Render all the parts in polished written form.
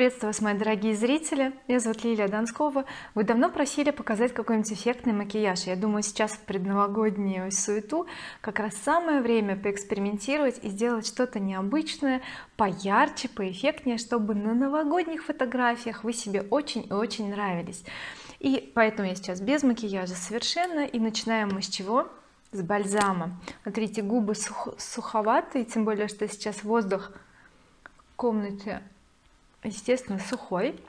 Приветствую вас, мои дорогие зрители. Меня зовут Лилия Донскова. Вы давно просили показать какой-нибудь эффектный макияж. Я думаю, сейчас в предновогоднюю суету как раз самое время поэкспериментировать и сделать что-то необычное, поярче, поэффектнее, чтобы на новогодних фотографиях вы себе очень и очень нравились. И поэтому я сейчас без макияжа совершенно. И начинаем мы с чего? С бальзама. Смотрите, губы суховатые, тем более что сейчас воздух в комнате, естественно, сухой,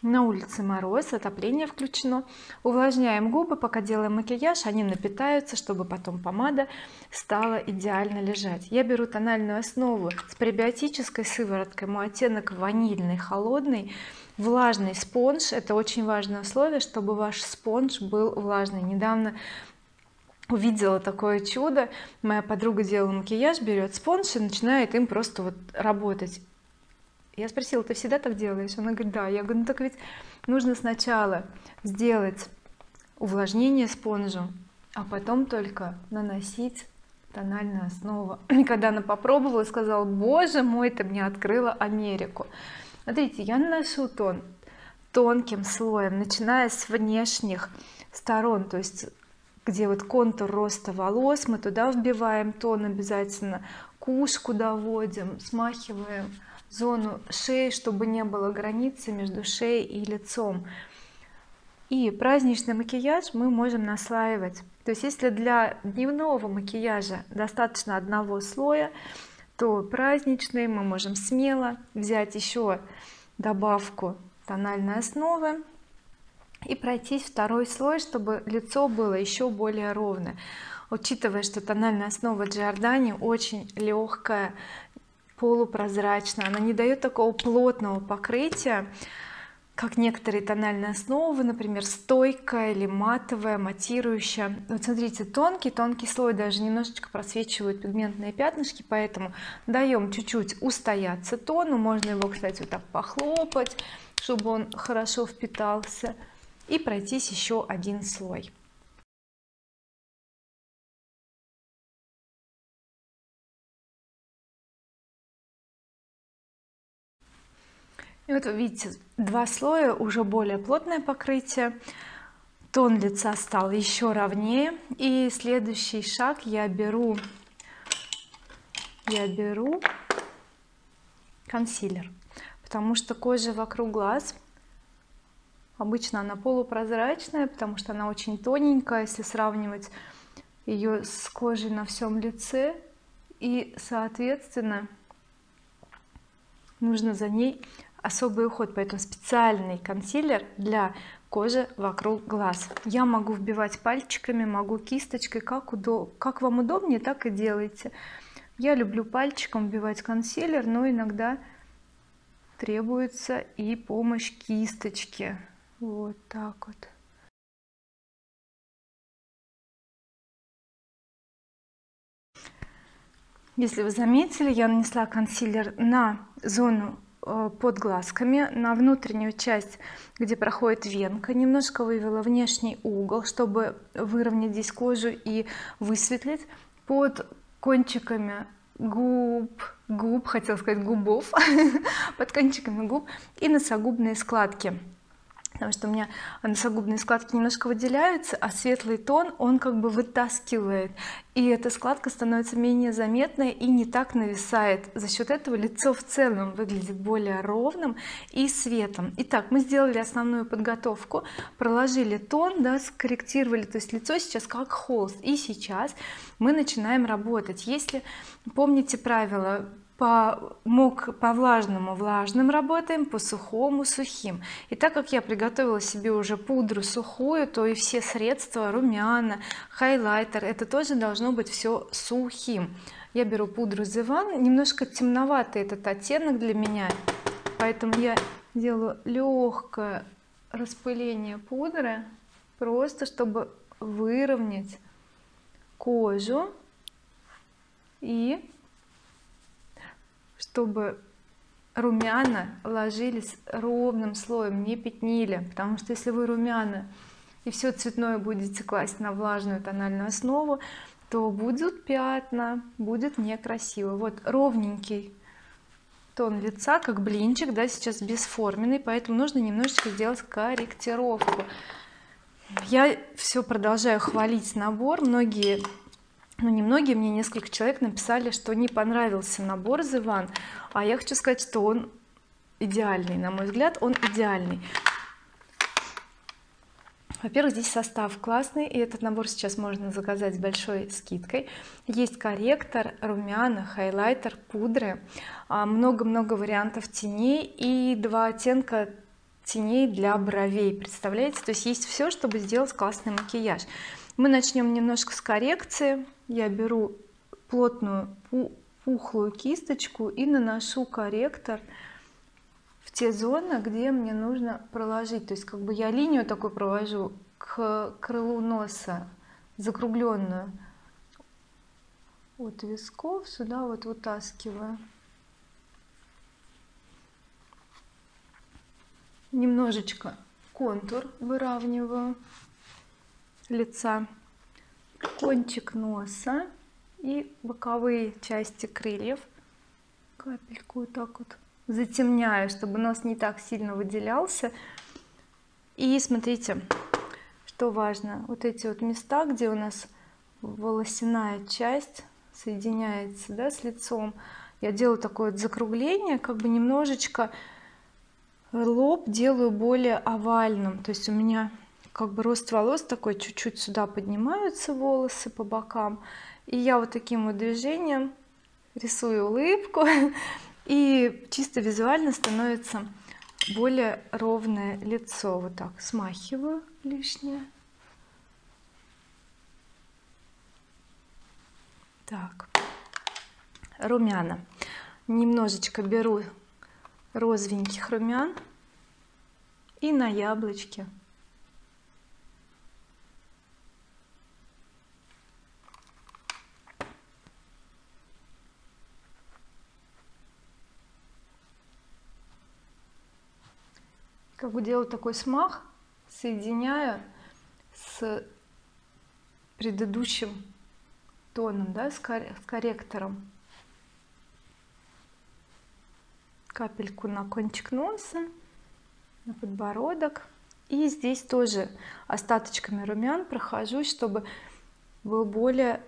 на улице мороз, отопление включено. Увлажняем губы, пока делаем макияж, они напитаются, чтобы потом помада стала идеально лежать. Я беру тональную основу с пребиотической сывороткой, мой оттенок ванильный, холодный. Влажный спонж — это очень важное условие, чтобы ваш спонж был влажный. Недавно увидела такое чудо, моя подруга делала макияж, берет спонж и начинает им просто вот работать. Я спросила: ты всегда так делаешь? Она говорит: да. Я говорю: ну так ведь нужно сначала сделать увлажнение спонжем, а потом только наносить тональную основу. И когда она попробовала, сказала: боже мой, ты мне открыла Америку. Смотрите, я наношу тон тонким слоем, начиная с внешних сторон, то есть где вот контур роста волос, мы туда вбиваем тон обязательно, кушку доводим, смахиваем зону шеи, чтобы не было границы между шеей и лицом. И праздничный макияж мы можем наслаивать, то есть если для дневного макияжа достаточно одного слоя, то праздничный мы можем смело взять еще добавку тональной основы и пройтись второй слой, чтобы лицо было еще более ровное. Учитывая, что тональная основа Giordani очень легкая, полупрозрачная, она не дает такого плотного покрытия, как некоторые тональные основы, например, стойкая или матовая, матирующая. Вот смотрите, тонкий слой даже немножечко просвечивают пигментные пятнышки, поэтому даем чуть-чуть устояться тону, можно его, кстати, вот так похлопать, чтобы он хорошо впитался, и пройтись еще один слой. И вот вы видите, два слоя, уже более плотное покрытие, тон лица стал еще ровнее. И следующий шаг: я беру консилер, потому что кожа вокруг глаз обычно она полупрозрачная, потому что она очень тоненькая, если сравнивать ее с кожей на всем лице, и соответственно нужно за ней особый уход. Поэтому специальный консилер для кожи вокруг глаз. Я могу вбивать пальчиками, могу кисточкой, как вам удобнее, так и делайте. Я люблю пальчиком вбивать консилер, но иногда требуется и помощь кисточки. Вот так вот. Если вы заметили, я нанесла консилер на зону под глазками, на внутреннюю часть, где проходит венка, немножко вывела внешний угол, чтобы выровнять здесь кожу и высветлить. Под кончиками губ, хотела сказать губов, под кончиками губ и носогубные складки, потому что у меня носогубные складки немножко выделяются, а светлый тон он как бы вытаскивает, и эта складка становится менее заметной и не так нависает. За счет этого лицо в целом выглядит более ровным и светлым. Итак, мы сделали основную подготовку, проложили тон, да, скорректировали, то есть лицо сейчас как холст, и сейчас мы начинаем работать. Если помните правило: по влажному влажным работаем, по сухому сухим. И так как я приготовила себе уже пудру сухую, то и все средства, румяна, хайлайтер, это тоже должно быть все сухим. Я беру пудру The One, немножко темноватый этот оттенок для меня, поэтому я делаю легкое распыление пудры, просто чтобы выровнять кожу и чтобы румяна ложились ровным слоем, не пятнили. Потому что если вы румяна и все цветное будете класть на влажную тональную основу, то будут пятна, будет некрасиво. Вот ровненький тон лица как блинчик, да, сейчас бесформенный, поэтому нужно немножечко сделать корректировку. Я все продолжаю хвалить набор. Многие, ну не многие, мне несколько человек написали, что не понравился набор The One, а я хочу сказать, что он идеальный, на мой взгляд, он идеальный. Во-первых, здесь состав классный, и этот набор сейчас можно заказать с большой скидкой. Есть корректор, румяна, хайлайтер, пудры, много-много вариантов теней и 2 оттенка теней для бровей, представляете? То есть есть все, чтобы сделать классный макияж. Мы начнем немножко с коррекции. Я беру плотную пухлую кисточку и наношу корректор в те зоны, где мне нужно проложить, то есть как бы я линию такую провожу к крылу носа, закругленную от висков сюда вот вытаскиваю. Немножечко контур выравниваю лица, кончик носа и боковые части крыльев, капельку вот так вот затемняю, чтобы нос не так сильно выделялся. И смотрите, что важно, вот эти вот места, где у нас волосяная часть соединяется, да, с лицом, я делаю такое вот закругление, как бы немножечко лоб делаю более овальным, то есть у меня как бы рост волос такой, чуть-чуть сюда поднимаются волосы по бокам, и я вот таким вот движением рисую улыбку. И чисто визуально становится более ровное лицо. Вот так смахиваю лишнее. Так, румяна. Немножечко беру розовеньких румян и на яблочке. Как бы делаю такой смах, соединяю с предыдущим тоном, да, с корректором. Капельку на кончик носа, на подбородок. И здесь тоже остаточками румян прохожусь, чтобы был более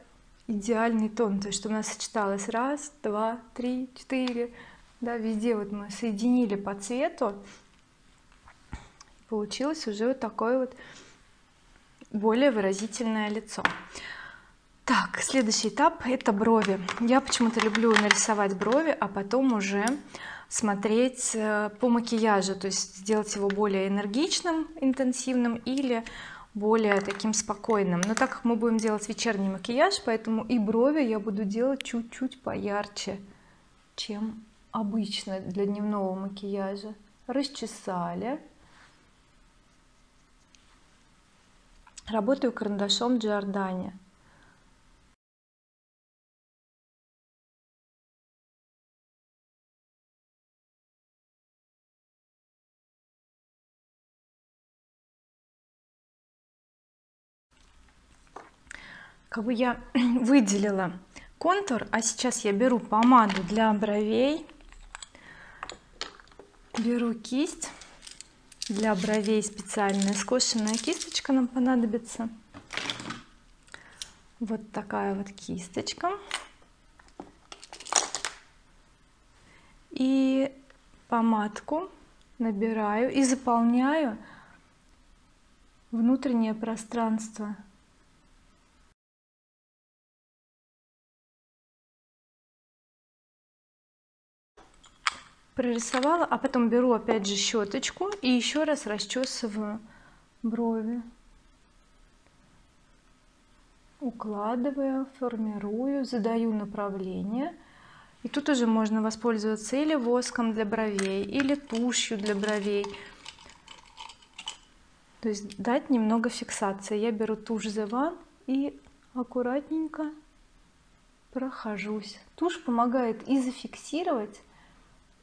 идеальный тон. То есть, чтобы у нас сочеталось 1, 2, 3, 4. Да, везде вот мы соединили по цвету. Получилось уже вот такое вот более выразительное лицо. Так, следующий этап — это брови. Я почему-то люблю нарисовать брови, а потом уже смотреть по макияжу, то есть сделать его более энергичным, интенсивным или более таким спокойным. Но так как мы будем делать вечерний макияж, поэтому и брови я буду делать чуть-чуть поярче, чем обычно для дневного макияжа. Расчесали. Работаю карандашом Giordani. Как бы я выделила контур, а сейчас я беру помаду для бровей, беру кисть. Для бровей специальная скошенная кисточка нам понадобится. Вот такая вот кисточка. И помадку набираю и заполняю внутреннее пространство. Прорисовала, а потом беру опять же щеточку и еще раз расчесываю брови, укладываю, формирую, задаю направление. И тут уже можно воспользоваться или воском для бровей, или тушью для бровей, то есть дать немного фиксации. Я беру тушь The One и аккуратненько прохожусь. Тушь помогает и зафиксировать,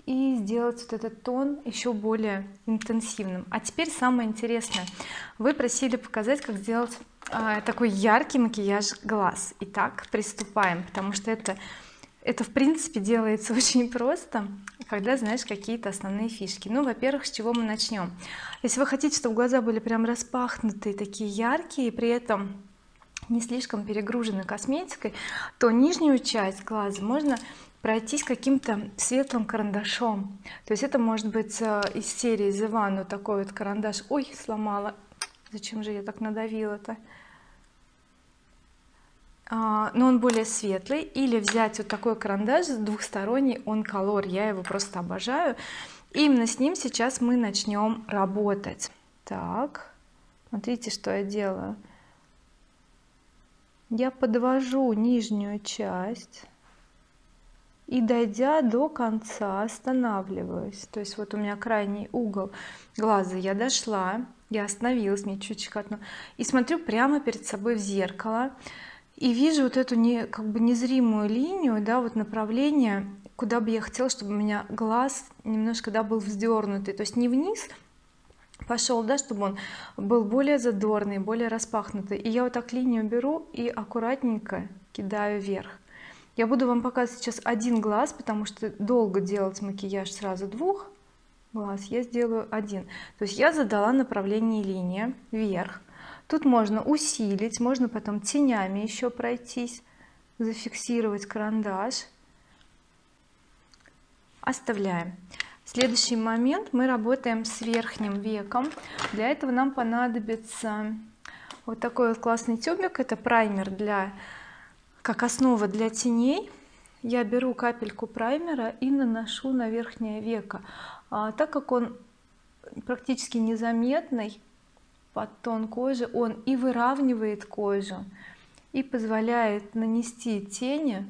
и сделать вот этот тон еще более интенсивным. А теперь самое интересное. Вы просили показать, как сделать такой яркий макияж глаз. Итак, приступаем, потому что это Это, в принципе, делается очень просто, когда знаешь какие-то основные фишки. Ну, во-первых, с чего мы начнем? Если вы хотите, чтобы глаза были прям распахнутые, такие яркие, и при этом не слишком перегружены косметикой, то нижнюю часть глаза можно пройтись каким-то светлым карандашом. То есть это может быть из серии The One, вот такой вот карандаш. Ой, сломала. Зачем же я так надавила-то? Но он более светлый. Или взять вот такой карандаш двухсторонний, он колор, я его просто обожаю, и именно с ним сейчас мы начнем работать. Так, смотрите, что я делаю. Я подвожу нижнюю часть и, дойдя до конца, останавливаюсь. То есть вот у меня крайний угол глаза, я дошла, я остановилась, мне чуть чикатно, и смотрю прямо перед собой в зеркало и вижу вот эту незримую линию, да, вот направление, куда бы я хотела, чтобы у меня глаз немножко, да, был вздернутый, то есть не вниз пошел, да, чтобы он был более задорный, более распахнутый. И я вот так линию беру и аккуратненько кидаю вверх. Я буду вам показывать сейчас один глаз, потому что долго делать макияж сразу двух глаз, я сделаю один. То есть я задала направление линии вверх. Тут можно усилить, можно потом тенями еще пройтись, зафиксировать карандаш. Оставляем. В следующий момент мы работаем с верхним веком. Для этого нам понадобится вот такой вот классный тюбик. Это праймер как основа для теней. Я беру капельку праймера и наношу на верхнее веко. Так как он практически незаметный, под тон кожи, он и выравнивает кожу, и позволяет нанести тени,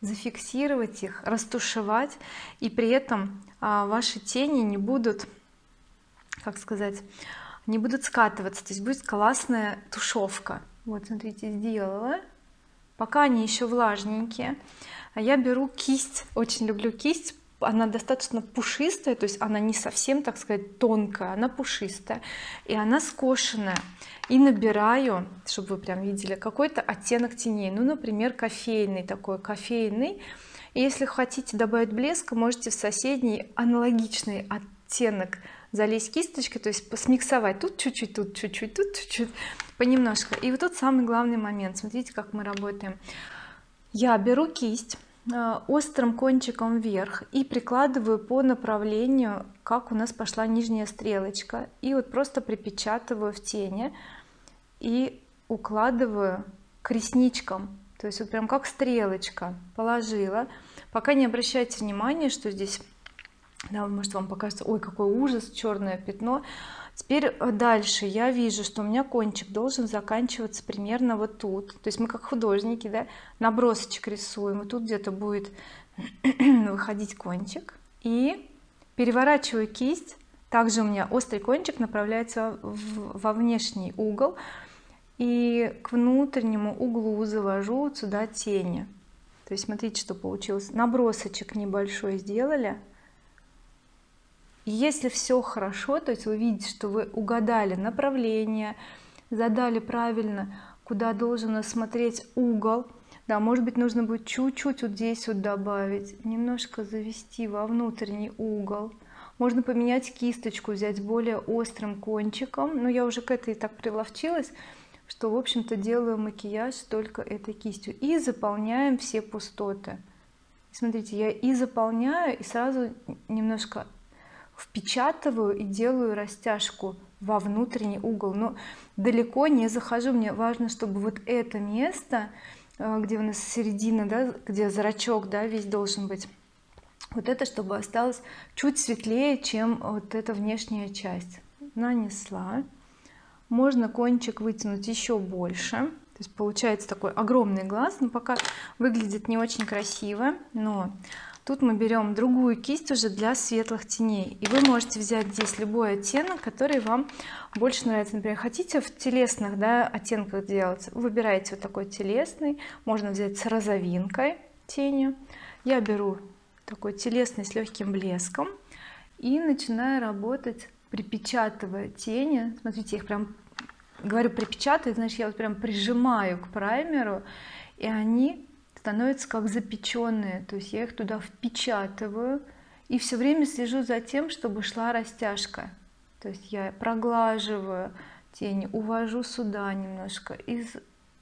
зафиксировать их, растушевать, и при этом ваши тени не будут, как сказать, не будут скатываться, то есть будет классная тушевка. Вот, смотрите, сделала. Пока они еще влажненькие. Я беру кисть, очень люблю кисть. Она достаточно пушистая, то есть она не совсем, так сказать, тонкая, она пушистая, и она скошенная, и набираю, чтобы вы прям видели, какой-то оттенок теней, ну, например, кофейный, такой кофейный. И если хотите добавить блеска, можете в соседний аналогичный оттенок залезть кисточкой, то есть смиксовать тут чуть-чуть, тут чуть-чуть, тут чуть-чуть, понемножку. И вот тут самый главный момент, смотрите, как мы работаем. Я беру кисть острым кончиком вверх и прикладываю по направлению, как у нас пошла нижняя стрелочка, и вот просто припечатываю в тени и укладываю к ресничкам, то есть вот прям как стрелочка положила. Пока не обращайте внимания, что здесь, да, может вам покажется, ой, какой ужас, черное пятно. Теперь дальше я вижу, что у меня кончик должен заканчиваться примерно вот тут, то есть мы как художники, да, набросочек рисуем, и тут где-то будет выходить кончик, и переворачиваю кисть, также у меня острый кончик направляется во внешний угол, и к внутреннему углу завожу сюда тени. То есть смотрите, что получилось, набросочек небольшой сделали. И если все хорошо, то есть вы видите, что вы угадали направление, задали правильно, куда должен смотреть угол, да, может быть, нужно будет чуть-чуть вот здесь вот добавить, немножко завести во внутренний угол, можно поменять кисточку, взять более острым кончиком, но я уже к этой так приловчилась, что, в общем-то, делаю макияж только этой кистью, и заполняем все пустоты. Смотрите, я и заполняю, и сразу немножко впечатываю и делаю растяжку во внутренний угол, но далеко не захожу, мне важно, чтобы вот это место, где у нас середина, да, где зрачок, да, весь должен быть, вот это чтобы осталось чуть светлее, чем вот эта внешняя часть. Нанесла, можно кончик вытянуть еще больше, то есть получается такой огромный глаз, но пока выглядит не очень красиво. Но тут мы берем другую кисть уже для светлых теней, и вы можете взять здесь любой оттенок, который вам больше нравится. Например, хотите в телесных, да, оттенках делать, выбираете вот такой телесный, можно взять с розовинкой тенью. Я беру такой телесный с легким блеском и начинаю работать, припечатывая тени. Смотрите, я их прям, говорю, припечатываю, значит, я вот прям прижимаю к праймеру, и они становятся как запеченные, то есть я их туда впечатываю и все время слежу за тем, чтобы шла растяжка, то есть я проглаживаю тени, увожу сюда немножко, из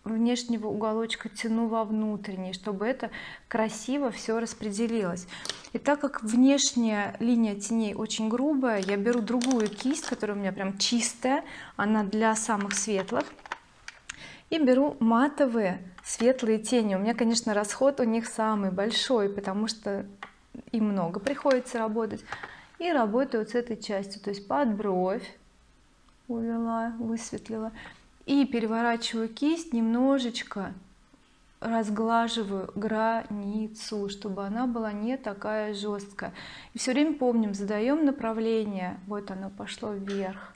внешнего уголочка тяну во внутренний, чтобы это красиво все распределилось. И так как внешняя линия теней очень грубая, я беру другую кисть, которая у меня прям чистая, она для самых светлых, и беру матовые светлые тени. У меня, конечно, расход у них самый большой, потому что и много приходится работать, и работаю вот с этой частью, то есть под бровь увела, высветлила, и переворачиваю кисть, немножечко разглаживаю границу, чтобы она была не такая жесткая. И все время помним, задаем направление, вот оно пошло вверх.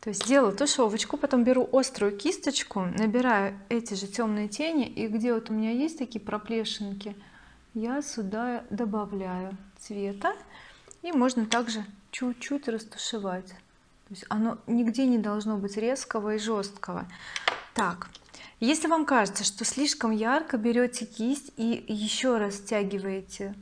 То есть делаю тушевочку, потом беру острую кисточку, набираю эти же темные тени, и где вот у меня есть такие проплешинки, я сюда добавляю цвета. И можно также чуть-чуть растушевать, то есть оно нигде не должно быть резкого и жесткого. Так, если вам кажется, что слишком ярко, берете кисть и еще раз стягиваете,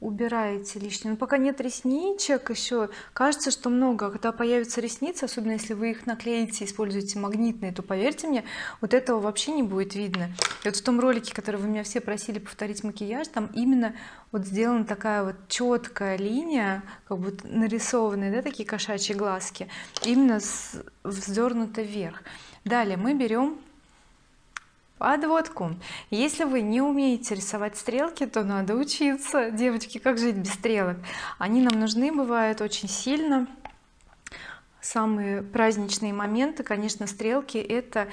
убираете лишнее. Но пока нет ресничек, еще кажется, что много. Когда появятся ресницы, особенно если вы их наклеите, используете магнитные, то поверьте мне, вот этого вообще не будет видно. И вот в том ролике, который вы меня все просили повторить макияж, там именно вот сделана такая вот четкая линия, как будто нарисованные, да, такие кошачьи глазки, именно вздернуто вверх. Далее мы берем подводку. Если вы не умеете рисовать стрелки, то надо учиться, девочки, как жить без стрелок. Они нам нужны бывают очень сильно. Самые праздничные моменты, конечно, стрелки — это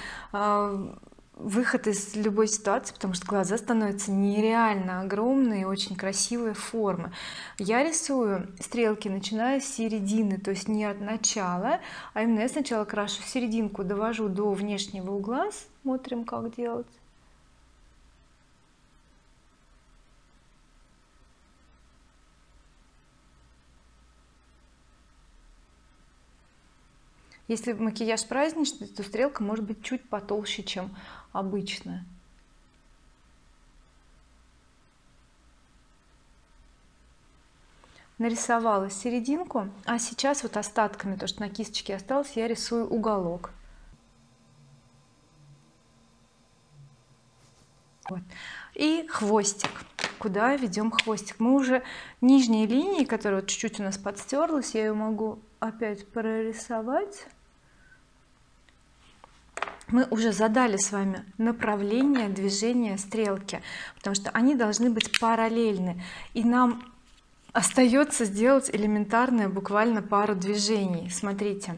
выход из любой ситуации, потому что глаза становятся нереально огромные, очень красивые формы. Я рисую стрелки, начиная с середины, то есть не от начала, а именно я сначала крашу серединку, довожу до внешнего угла, смотрим, как делать. Если макияж праздничный, то стрелка может быть чуть потолще, чем обычно. Нарисовала серединку, а сейчас вот остатками, то что на кисточке осталось, я рисую уголок. Вот. И хвостик. Куда ведем хвостик? Мы уже нижние линии, которая чуть-чуть у нас подстерлась, я ее могу опять прорисовать. Мы уже задали с вами направление движения стрелки, потому что они должны быть параллельны, и нам остается сделать элементарное буквально пару движений. Смотрите,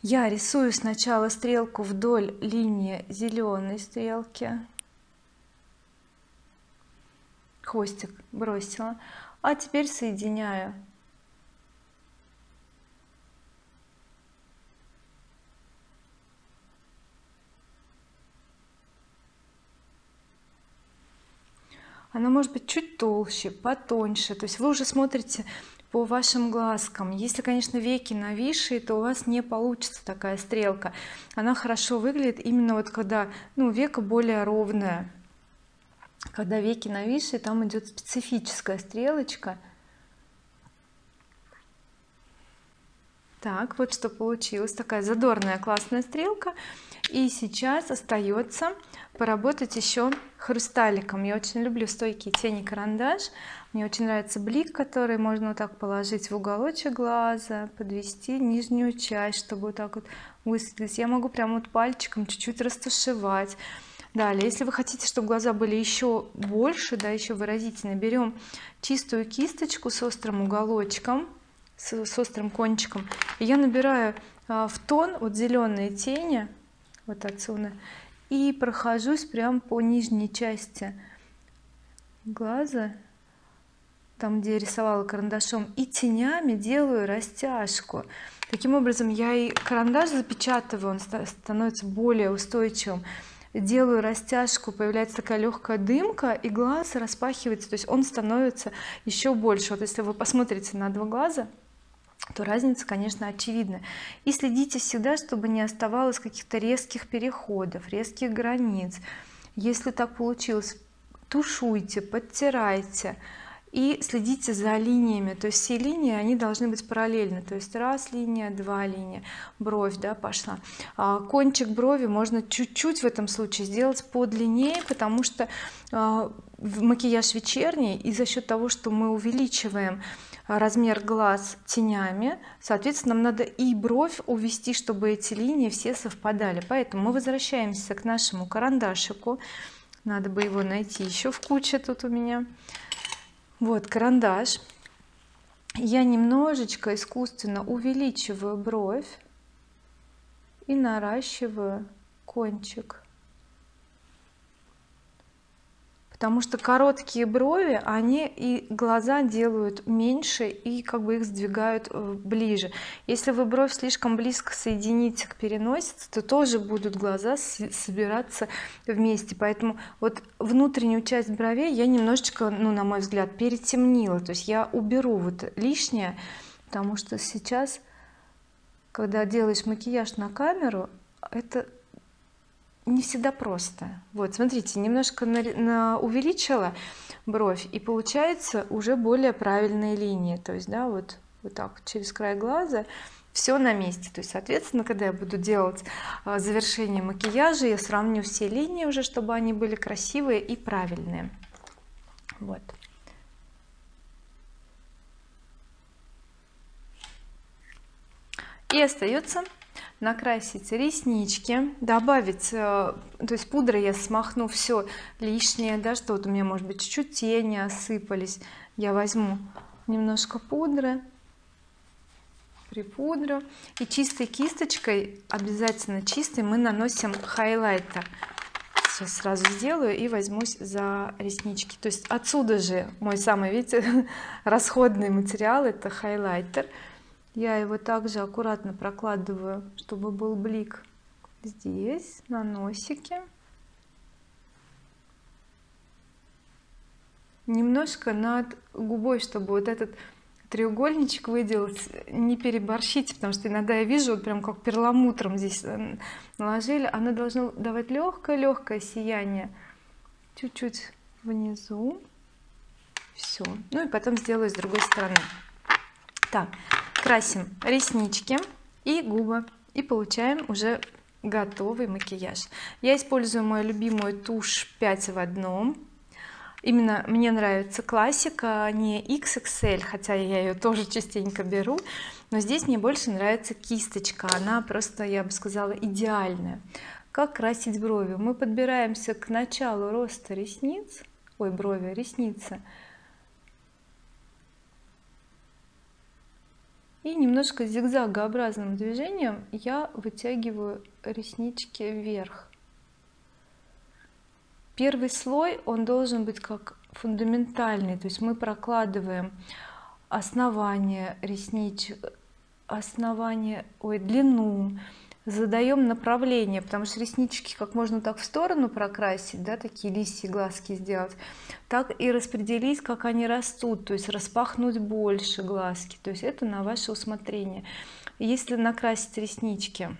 я рисую сначала стрелку вдоль линии зеленой стрелки, хвостик бросила, а теперь соединяю . Она может быть чуть толще, потоньше, то есть вы уже смотрите по вашим глазкам. Если, конечно, веки нависшие, то у вас не получится такая стрелка. Она хорошо выглядит именно вот когда, ну, веко более ровное. Когда веки нависшие, там идет специфическая стрелочка. Так, вот что получилось, такая задорная классная стрелка. И сейчас остается поработать еще хрусталиком. Я очень люблю стойкие тени карандаш, мне очень нравится блик, который можно вот так положить в уголочек глаза, подвести нижнюю часть, чтобы вот так вот высветлить. Я могу прям вот пальчиком чуть-чуть растушевать. Далее, если вы хотите, чтобы глаза были еще больше, да, еще выразительно, берем чистую кисточку с острым уголочком, с острым кончиком, и я набираю в тон вот зеленые тени вот отсюда и прохожусь прям по нижней части глаза, там, где я рисовала карандашом, и тенями делаю растяжку. Таким образом я и карандаш запечатываю, он становится более устойчивым. Делаю растяжку, появляется такая легкая дымка, и глаз распахивается, то есть он становится еще больше. Вот если вы посмотрите на два глаза, то разница, конечно, очевидна. И следите всегда, чтобы не оставалось каких-то резких переходов, резких границ. Если так получилось, тушуйте, подтирайте и следите за линиями, то есть все линии они должны быть параллельны, то есть раз линия, два линия, бровь, да, пошла, кончик брови можно чуть-чуть в этом случае сделать подлиннее, потому что макияж вечерний, и за счет того, что мы увеличиваем размер глаз тенями, соответственно, нам надо и бровь увести, чтобы эти линии все совпадали. Поэтому мы возвращаемся к нашему карандашику, надо бы его найти еще в куче тут у меня. Вот карандаш, я немножечко искусственно увеличиваю бровь и наращиваю кончик, потому что короткие брови, они и глаза делают меньше и как бы их сдвигают ближе. Если вы бровь слишком близко соедините к переносице, то тоже будут глаза собираться вместе. Поэтому вот внутреннюю часть бровей я немножечко, ну, на мой взгляд, перетемнила, то есть я уберу вот лишнее, потому что сейчас, когда делаешь макияж на камеру, это не всегда просто. Вот смотрите, немножко увеличила бровь, и получается уже более правильные линии, то есть, да, вот так через край глаза все на месте. То есть, соответственно, когда я буду делать завершение макияжа, я сравню все линии уже, чтобы они были красивые и правильные. Вот. И остается накрасить реснички, добавить, то есть пудрой я смахну все лишнее, да, что вот у меня, может быть, чуть-чуть тени осыпались, я возьму немножко пудры, припудрю, и чистой кисточкой, обязательно чистой, мы наносим хайлайтер. Сейчас сразу сделаю и возьмусь за реснички. То есть отсюда же мой самый, видите, расходный материал — это хайлайтер. Я его также аккуратно прокладываю, чтобы был блик здесь, на носике, немножко над губой, чтобы вот этот треугольничек выделался. Не переборщите, потому что иногда я вижу, вот прям как перламутром здесь наложили. Оно должно давать легкое-легкое сияние, чуть-чуть внизу, все. Ну и потом сделаю с другой стороны. Так, красим реснички и губы, и получаем уже готовый макияж. Я использую мою любимую тушь 5 в одном. Именно мне нравится классика, не XXL, хотя я ее тоже частенько беру, но здесь мне больше нравится кисточка, она просто, я бы сказала, идеальная. Как красить брови? Мы подбираемся к началу роста ресниц, ой, брови, ресницы, и немножко зигзагообразным движением я вытягиваю реснички вверх. Первый слой, он должен быть как фундаментальный, то есть мы прокладываем основание ресничек, основание, ой, длину, задаем направление, потому что реснички как можно так в сторону прокрасить, да, такие лисьи глазки сделать, так и распределить, как они растут, то есть распахнуть больше глазки, то есть это на ваше усмотрение. Если накрасить реснички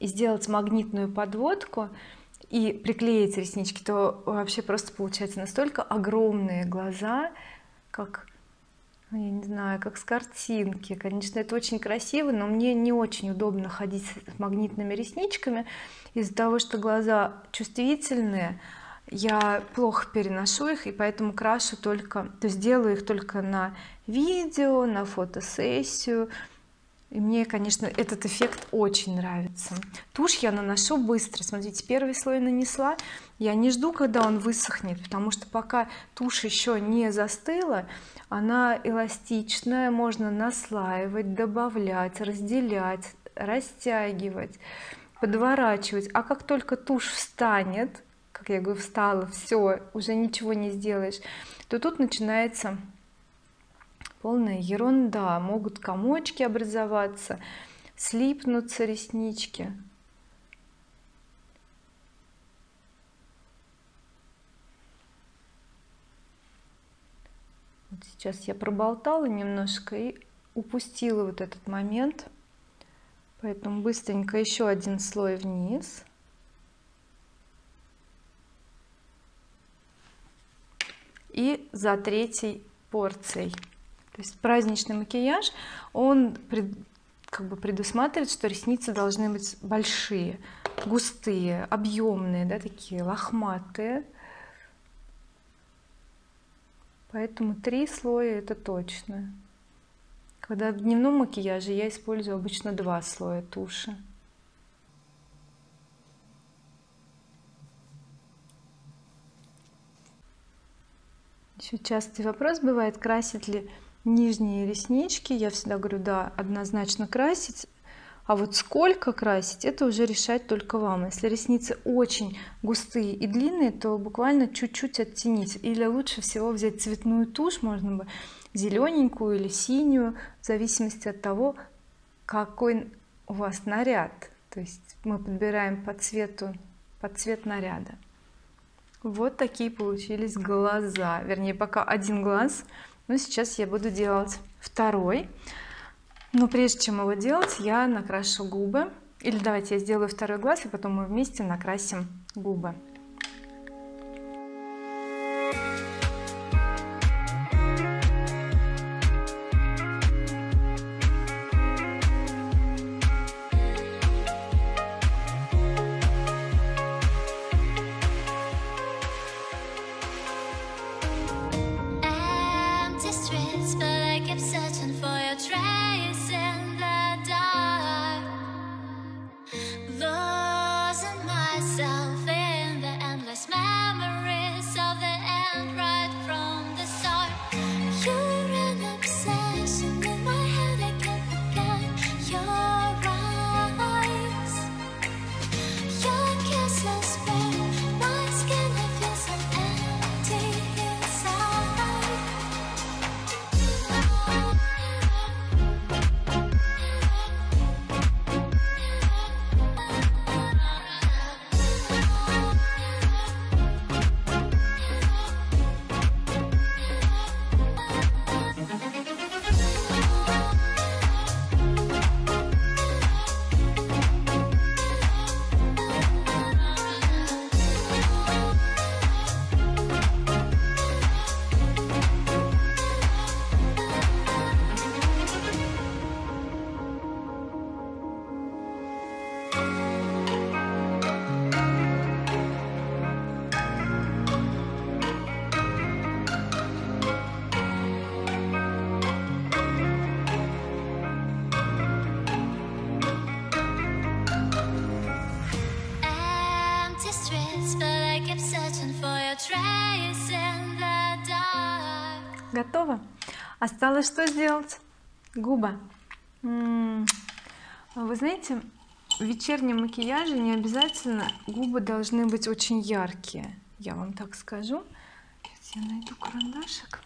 и сделать магнитную подводку и приклеить реснички, то вообще просто получается настолько огромные глаза, как, я не знаю, как с картинки. Конечно, это очень красиво, но мне не очень удобно ходить с магнитными ресничками. Из-за того, что глаза чувствительные, я плохо переношу их, и поэтому крашу только, то есть делаю их только на видео, на фотосессию. И мне, конечно, этот эффект очень нравится. Тушь я наношу быстро. Смотрите, первый слой нанесла. Я не жду, когда он высохнет, потому что пока тушь еще не застыла, она эластичная, можно наслаивать, добавлять, разделять, растягивать, подворачивать. А как только тушь встанет, как я говорю, встала, все, уже ничего не сделаешь, то тут начинается полная ерунда, могут комочки образоваться, слипнутся реснички. Вот сейчас я проболтала немножко и упустила вот этот момент, поэтому быстренько еще один слой вниз. И за третьей порцией. То есть праздничный макияж, он как бы предусматривает, что ресницы должны быть большие, густые, объемные, да, такие лохматые. Поэтому 3 слоя это точно. Когда в дневном макияже я использую обычно 2 слоя туши. Еще частый вопрос бывает, красить ли нижние реснички. Я всегда говорю, да, однозначно красить. А вот сколько красить, это уже решать только вам. Если ресницы очень густые и длинные, то буквально чуть-чуть оттенить. Или лучше всего взять цветную тушь, можно бы зелененькую или синюю, в зависимости от того, какой у вас наряд. То есть мы подбираем по цвету, под цвет наряда. Вот такие получились глаза, вернее пока один глаз, но сейчас я буду делать второй. Но прежде чем его делать, я накрашу губы, или давайте я сделаю второй глаз, и потом мы вместе накрасим губы. Готово. Осталось что сделать? Губы. Вы знаете, в вечернем макияже не обязательно губы должны быть очень яркие, я вам так скажу. Сейчас я найду карандашик.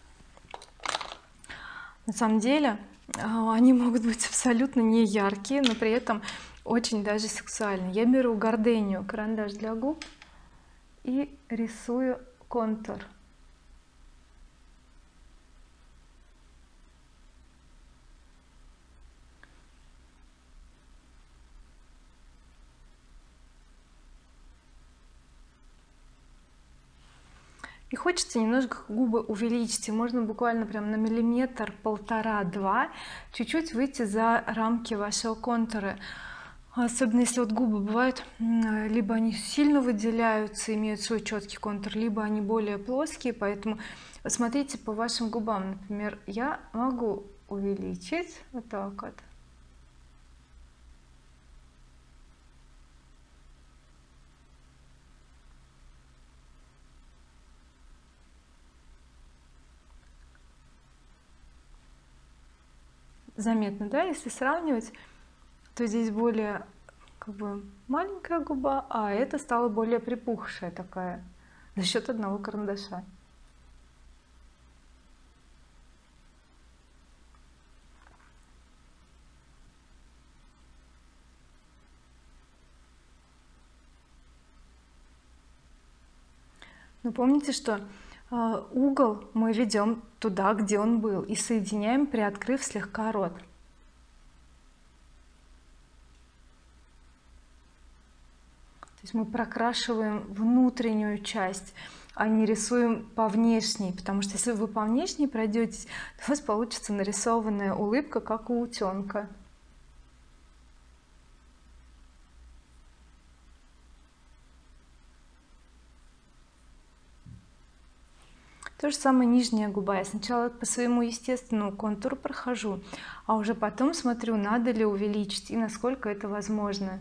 На самом деле они могут быть абсолютно не яркие, но при этом очень даже сексуальные. Я беру Гордению карандаш для губ и рисую контур. И хочется немножко губы увеличить, и можно буквально прям на миллиметр, полтора, два, чуть-чуть выйти за рамки вашего контура. Особенно если вот губы бывают, либо они сильно выделяются, имеют свой четкий контур, либо они более плоские, поэтому смотрите по вашим губам. Например, я могу увеличить вот так вот. Заметно, да, если сравнивать, то здесь более как бы маленькая губа, а это стала более припухшая такая за счет одного карандаша. Но помните, что угол мы ведем туда, где он был, и соединяем, приоткрыв слегка рот. То есть мы прокрашиваем внутреннюю часть, а не рисуем по внешней, потому что если вы по внешней пройдетесь, то у вас получится нарисованная улыбка, как у утенка. То же самое нижняя губа. Я сначала по своему естественному контуру прохожу, а уже потом смотрю, надо ли увеличить и насколько это возможно.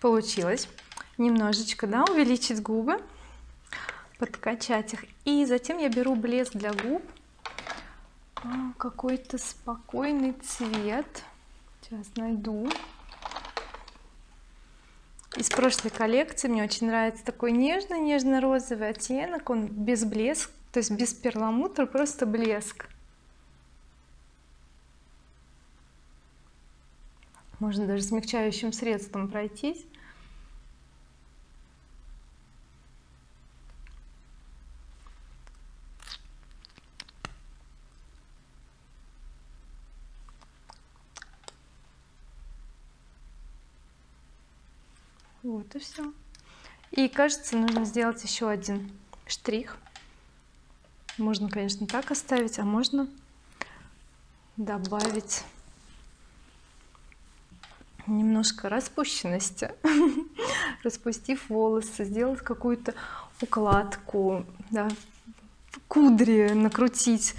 Получилось немножечко, да, увеличить губы, подкачать их, и затем я беру блеск для губ, какой-то спокойный цвет, сейчас найду, из прошлой коллекции мне очень нравится такой нежно-розовый оттенок, он без блеска, то есть без перламутра, просто блеск. Можно даже смягчающим средством пройтись. Вот и все. И кажется, нужно сделать еще один штрих. Можно, конечно, так оставить, а можно добавить немножко распущенности, распустив волосы, сделать какую-то укладку, да, кудри накрутить,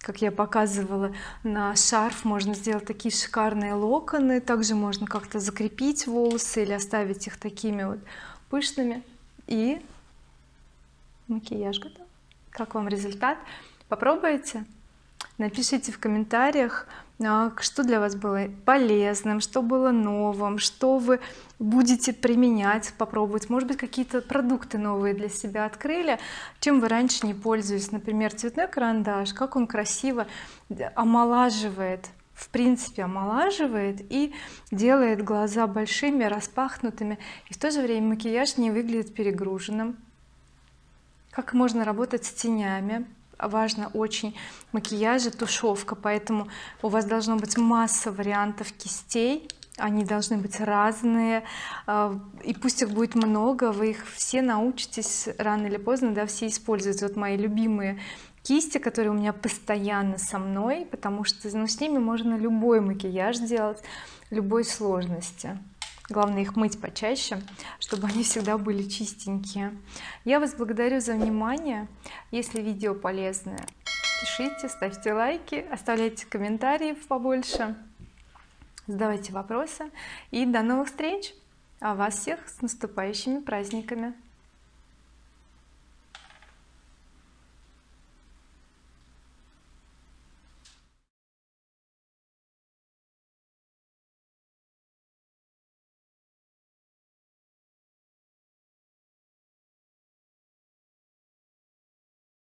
как я показывала, на шарф можно сделать такие шикарные локоны, также можно как-то закрепить волосы или оставить их такими вот пышными, и макияж готов. Как вам результат? Попробуйте? Напишите в комментариях, что для вас было полезным, что было новым, что вы будете применять, попробовать, может быть, какие-то продукты новые для себя открыли, чем вы раньше не пользовались, например, цветной карандаш, как он красиво омолаживает, в принципе омолаживает и делает глаза большими, распахнутыми, и в то же время макияж не выглядит перегруженным. Как можно работать с тенями? Важно очень макияж и тушевка, поэтому у вас должно быть масса вариантов кистей, они должны быть разные, и пусть их будет много, вы их все научитесь рано или поздно, да, все использовать. Вот мои любимые кисти, которые у меня постоянно со мной, потому что, ну, с ними можно любой макияж делать любой сложности. Главное их мыть почаще, чтобы они всегда были чистенькие. Я вас благодарю за внимание. Если видео полезное, пишите, ставьте лайки, оставляйте комментариев побольше, задавайте вопросы. И до новых встреч! А вас всех с наступающими праздниками!